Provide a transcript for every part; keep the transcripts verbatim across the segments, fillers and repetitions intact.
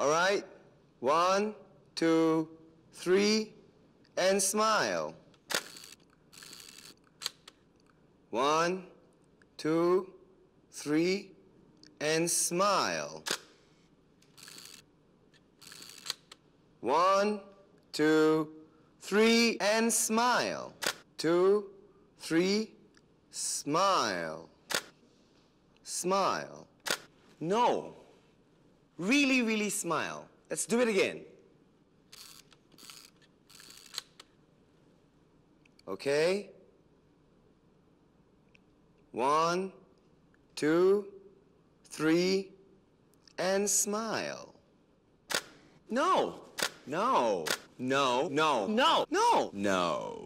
All right? One, two, three, and smile. One, two, three, and smile. One, two, three, and smile. Two, three, smile. Smile. No. Really, really smile. Let's do it again. Okay? One, two, three, and smile. No, no, no, no, no, no, no.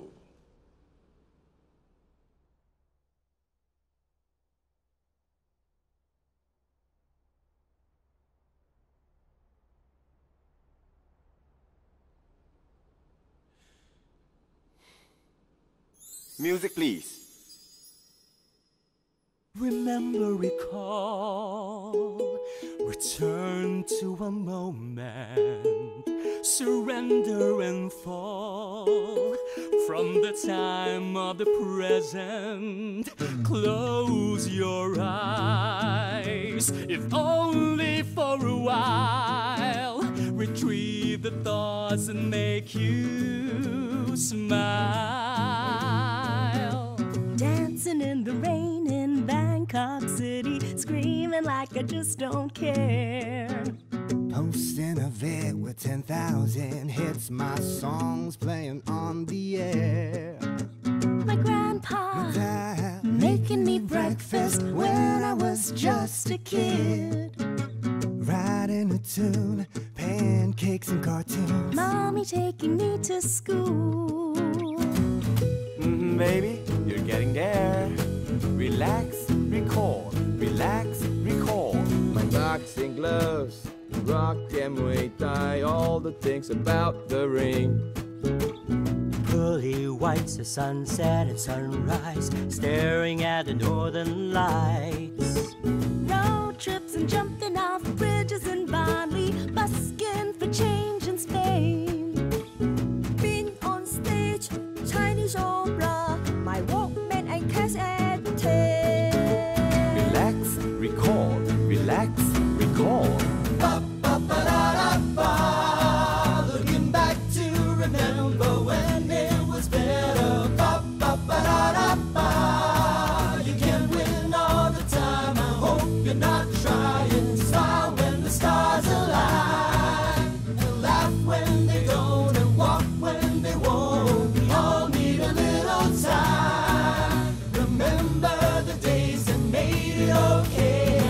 Music, please. Remember, recall, return to a moment, surrender and fall from the time of the present. Close your eyes, if only for a while. Retrieve the thoughts and make you smile. Dancing in the rain, Bangkok City, screaming like I just don't care. Posting a vid with ten thousand hits, my songs playing on the air. My grandpa Dad, making me breakfast when I was just a kid. Writing a tune, pancakes and cartoons. Mommy taking me to school. Mm-hmm, baby, you're getting there. Relax, recall, relax, recall. My boxing gloves, rock and Muay Thai, all the things about the ring. Pearly whites, the sunset and sunrise, staring at the northern lights. Road trips and jumping off bridges in Bali, busking for change in Spain. Being on stage, Chinese opera, my Walkman and cassette. Relax, recall, relax, recall. Ba, ba, ba, da, da, ba. Looking back to remember when it was better. Ba, ba, ba, da, da, ba. You can win all the time. I hope you're not trying. Smile when the stars align, and laugh when they don't, and walk when they won't. We all need a little time. Okay.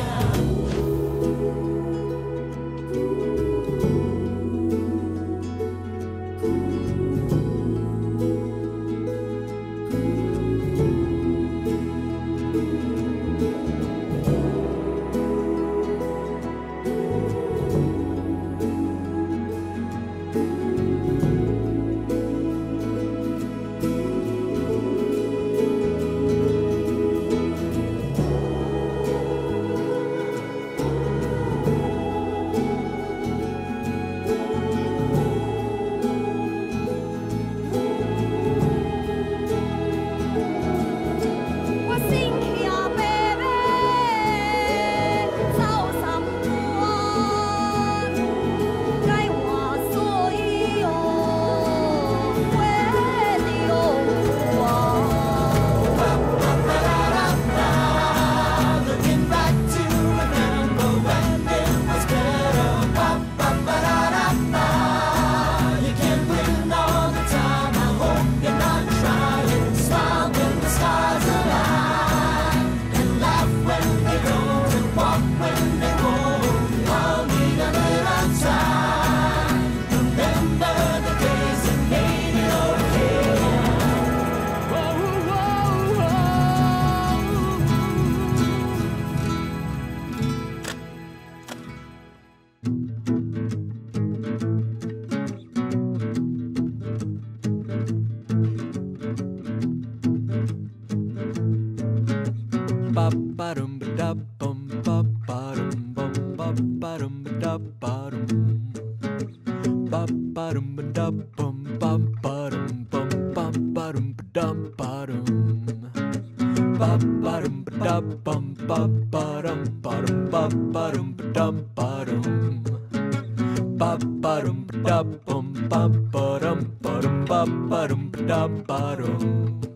Ba ba dum ba da bum ba ba dum. ba ba ba ba